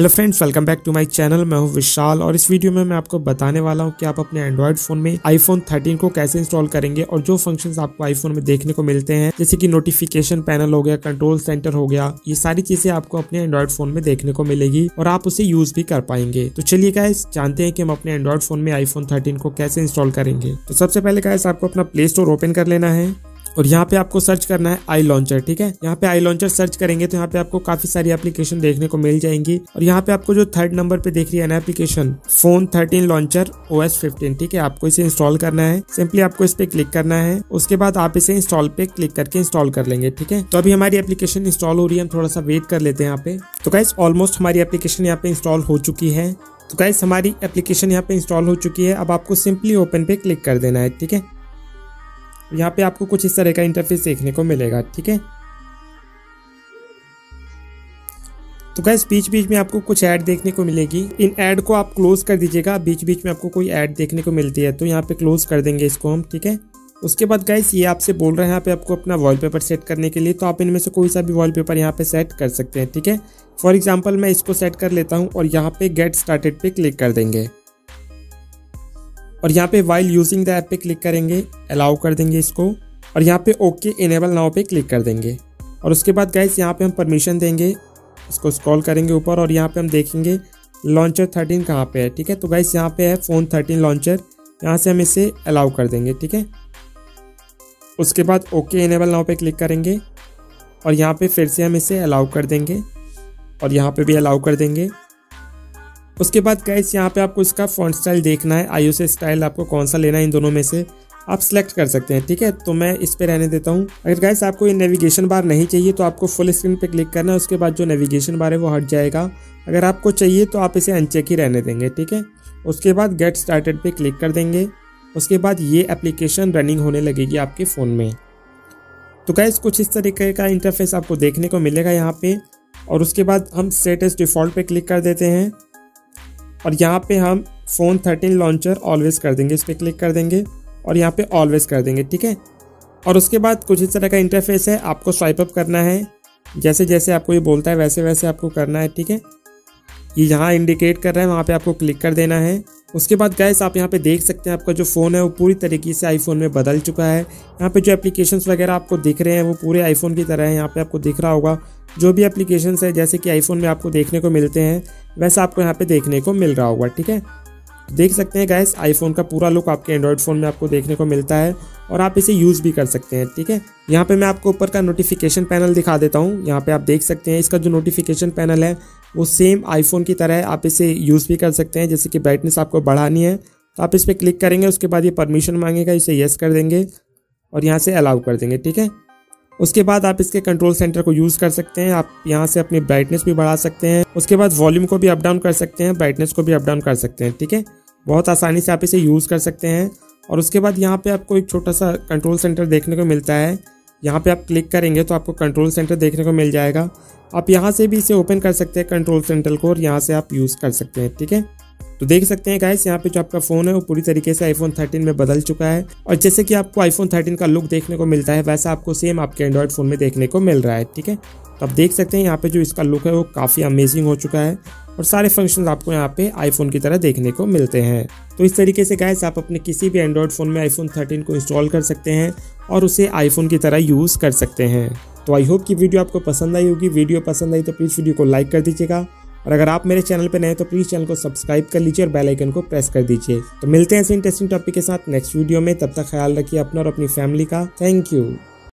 Hello friends, welcome back to my channel. मैं हूं विशाल और इस वीडियो में मैं आपको बताने वाला हूं कि आप अपने एंड्रॉइड फोन में iPhone 13 को कैसे इंस्टॉल करेंगे और जो फंक्शंस आपको iPhone में देखने को मिलते हैं, जैसे कि नोटिफिकेशन पैनल हो गया, कंट्रोल सेंटर हो गया, ये सारी चीजें आपको अपने एंड्रॉइड फोन में देखने को मिलेगी और आप उसे यूज भी कर पाएंगे। तो चलिए गाइस, जानते हैं कि हम अपने एंड्रॉइड फोन में iPhone 13 को कैसे इंस्टॉल करेंगे। तो सबसे पहले गाइस, आपको अपना प्ले स्टोर ओपन कर लेना है और यहाँ पे आपको सर्च करना है आई लॉन्चर। ठीक है, यहाँ पे आई लॉन्चर सर्च करेंगे तो यहाँ पे आपको काफी सारी एप्लीकेशन देखने को मिल जाएंगी और यहाँ पे आपको जो थर्ड नंबर पे देख रही है ना एप्लीकेशन, फोन 13 लॉन्चर OS 15। ठीक है, आपको इसे इंस्टॉल करना है। सिंपली आपको इस पे क्लिक करना है, उसके बाद आप इसे इंस्टॉल पे क्लिक करके इंस्टॉल कर लेंगे। ठीक है, तो अभी हमारी एप्लीकेशन इंस्टॉल हो रही है, हम थोड़ा सा वेट कर लेते हैं यहाँ पे। तो गाइस, ऑलमोस्ट हमारी एप्लीकेशन यहाँ पे इंस्टॉल हो चुकी है। तो गाइस, हमारी एप्लीकेशन यहाँ पे इंस्टॉल हो चुकी है। अब आपको सिंपली ओपन पे क्लिक कर देना है। ठीक है, यहाँ पे आपको कुछ इस तरह का इंटरफेस देखने को मिलेगा। ठीक है, तो गाइस, बीच बीच में आपको कुछ ऐड देखने को मिलेगी। इन ऐड को आप क्लोज कर दीजिएगा। बीच बीच में आपको कोई ऐड देखने को मिलती है तो यहाँ पे क्लोज कर देंगे इसको हम। ठीक है, उसके बाद गाइस, ये आपसे बोल रहे हैं यहाँ पे आपको अपना वॉलपेपर सेट करने के लिए, तो आप इनमें से कोई सा भी वॉलपेपर यहाँ पे सेट कर सकते हैं। ठीक है, फॉर एग्जाम्पल मैं इसको सेट कर लेता हूँ और यहाँ पे गेट स्टार्टेड पे क्लिक कर देंगे और यहाँ पे वाइल यूजिंग द ऐप पे क्लिक करेंगे, अलाउ कर देंगे इसको और यहाँ पे ओके इनेबल नाउ पे क्लिक कर देंगे। और उसके बाद गाइस, यहाँ पे हम परमिशन देंगे, इसको स्क्रॉल करेंगे ऊपर और यहाँ पे हम देखेंगे लॉन्चर 13 कहाँ पे है। ठीक है, तो गाइस, यहाँ पे है फ़ोन 13 लॉन्चर, यहाँ से हम इसे अलाउ कर देंगे। ठीक है, उसके बाद ओके इनेबल नाउ पे क्लिक करेंगे और यहाँ पे फिर से हम इसे अलाउ कर देंगे और यहाँ पे भी अलाउ कर देंगे। उसके बाद गाइस, यहाँ पे आपको इसका फ़ॉन्ट स्टाइल देखना है, iOS स्टाइल आपको कौन सा लेना है इन दोनों में से आप सिलेक्ट कर सकते हैं। ठीक है, तो मैं इस पे रहने देता हूँ। अगर गाइस आपको ये नेविगेशन बार नहीं चाहिए तो आपको फुल स्क्रीन पे क्लिक करना है, उसके बाद जो नेविगेशन बार है वो हट जाएगा। अगर आपको चाहिए तो आप इसे अनचेक ही रहने देंगे। ठीक है, उसके बाद गेट स्टार्टेड पे क्लिक कर देंगे। उसके बाद ये एप्लीकेशन रनिंग होने लगेगी आपके फ़ोन में। तो गाइस, कुछ इस तरीके का इंटरफेस आपको देखने को मिलेगा यहाँ पे और उसके बाद हम सेट एज डिफ़ॉल्ट पे क्लिक कर देते हैं और यहाँ पे हम फ़ोन 13 लॉन्चर ऑलवेज कर देंगे, इस पर क्लिक कर देंगे और यहाँ पे ऑलवेज कर देंगे। ठीक है, और उसके बाद कुछ इस तरह का इंटरफेस है, आपको स्वाइप अप करना है, जैसे जैसे आपको ये बोलता है वैसे वैसे आपको करना है। ठीक है, ये यहाँ इंडिकेट कर रहा है, वहाँ पे आपको क्लिक कर देना है। उसके बाद गाइस, आप यहाँ पे देख सकते हैं आपका जो फ़ोन है वो पूरी तरीके से आईफोन में बदल चुका है। यहाँ पे जो एप्लीकेशंस वगैरह आपको दिख रहे हैं वो पूरे आईफोन की तरह है। यहाँ पे आपको दिख रहा होगा जो भी एप्लीकेशंस है जैसे कि आईफोन में आपको देखने को मिलते हैं वैसा आपको यहाँ पे देखने को मिल रहा होगा। ठीक है, देख सकते हैं गाइस, आईफोन का पूरा लुक आपके एंड्रॉयड फ़ोन में आपको देखने को मिलता है और आप इसे यूज़ भी कर सकते हैं। ठीक है, यहाँ पे मैं आपको ऊपर का नोटिफिकेशन पैनल दिखा देता हूँ। यहाँ पे आप देख सकते हैं इसका जो नोटिफिकेशन पैनल है वो सेम आईफोन की तरह है, आप इसे यूज़ भी कर सकते हैं। जैसे कि ब्राइटनेस आपको बढ़ानी है तो आप इस पर क्लिक करेंगे, उसके बाद ये परमिशन मांगेगा, इसे येस कर देंगे और यहाँ से अलाउ कर देंगे। ठीक है, उसके बाद आप इसके कंट्रोल सेंटर को यूज़ कर सकते हैं, आप यहाँ से अपनी ब्राइटनेस भी बढ़ा सकते हैं। उसके बाद वॉल्यूम को भी अप डाउन कर सकते हैं, ब्राइटनेस को भी अप डाउन कर सकते हैं। ठीक है, बहुत आसानी से आप इसे यूज़ कर सकते हैं। और उसके बाद यहाँ पे आपको एक छोटा सा कंट्रोल सेंटर देखने को मिलता है, यहाँ पे आप क्लिक करेंगे तो आपको कंट्रोल सेंटर देखने को मिल जाएगा। आप यहाँ से भी इसे ओपन कर सकते हैं कंट्रोल सेंटर को और यहाँ से आप यूज़ कर सकते हैं। ठीक है, तो देख सकते हैं गाइस, यहाँ पे जो आपका फ़ोन है वो पूरी तरीके से iPhone 13 में बदल चुका है और जैसे कि आपको iPhone 13 का लुक देखने को मिलता है वैसा आपको सेम आपके एंड्रॉयड फ़ोन में देखने को मिल रहा है। ठीक है, तो आप देख सकते हैं यहाँ पे जो इसका लुक है वो काफ़ी अमेजिंग हो चुका है और सारे फंक्शंस आपको यहाँ पे iPhone की तरह देखने को मिलते हैं। तो इस तरीके से गाइस, आप अपने किसी भी एंड्रॉयड फ़ोन में iPhone 13 को इंस्टॉल कर सकते हैं और उसे iPhone की तरह यूज़ कर सकते हैं। तो आई होप कि वीडियो आपको पसंद आई होगी। वीडियो पसंद आई तो प्लीज़ वीडियो को लाइक कर दीजिएगा और अगर आप मेरे चैनल पर नए हैं तो प्लीज़ चैनल को सब्सक्राइब कर लीजिए और बेल आइकन को प्रेस कर दीजिए। तो मिलते हैं ऐसे इंटरेस्टिंग टॉपिक के साथ नेक्स्ट वीडियो में। तब तक ख्याल रखिए अपना और अपनी फैमिली का। Thank you.